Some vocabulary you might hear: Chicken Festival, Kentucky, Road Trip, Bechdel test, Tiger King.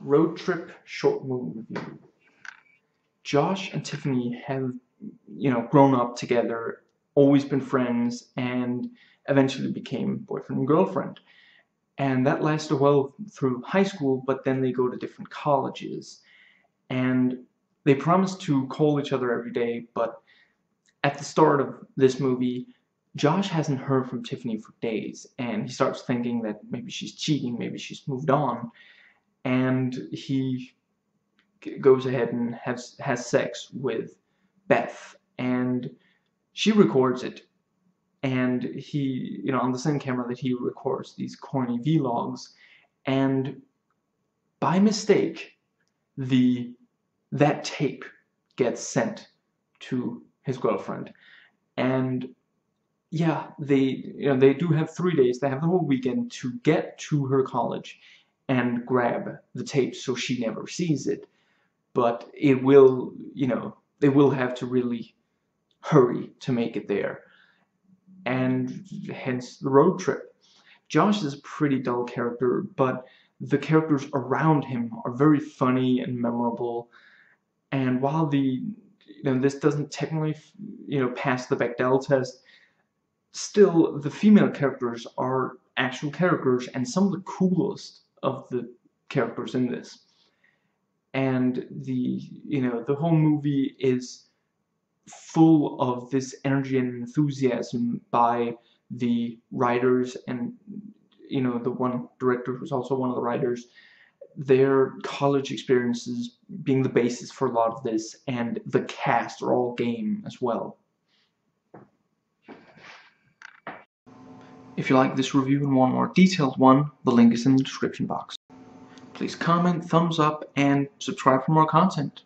Road Trip short movie review. Josh and Tiffany have, grown up together, always been friends, and eventually became boyfriend and girlfriend. And that lasted a while through high school, but then they go to different colleges. And they promise to call each other every day, but at the start of this movie, Josh hasn't heard from Tiffany for days, and he starts thinking that maybe she's cheating, maybe she's moved on, and he goes ahead and has sex with Beth, and she records it, and he, on the same camera that he records these corny vlogs, and by mistake, that tape gets sent to his girlfriend, and yeah, they do have 3 days. They have the whole weekend to get to her college and grab the tape so she never sees it. But it will, they will have to really hurry to make it there. And hence the road trip. Josh is a pretty dull character, but the characters around him are very funny and memorable. And while this doesn't technically, pass the Bechdel test, still, the female characters are actual characters, and some of the coolest of the characters in this. And the whole movie is full of this energy and enthusiasm by the writers, and the one director who's also one of the writers, their college experiences being the basis for a lot of this, and the cast are all game as well. If you like this review and want a more detailed one, the link is in the description box. Please comment, thumbs up, and subscribe for more content.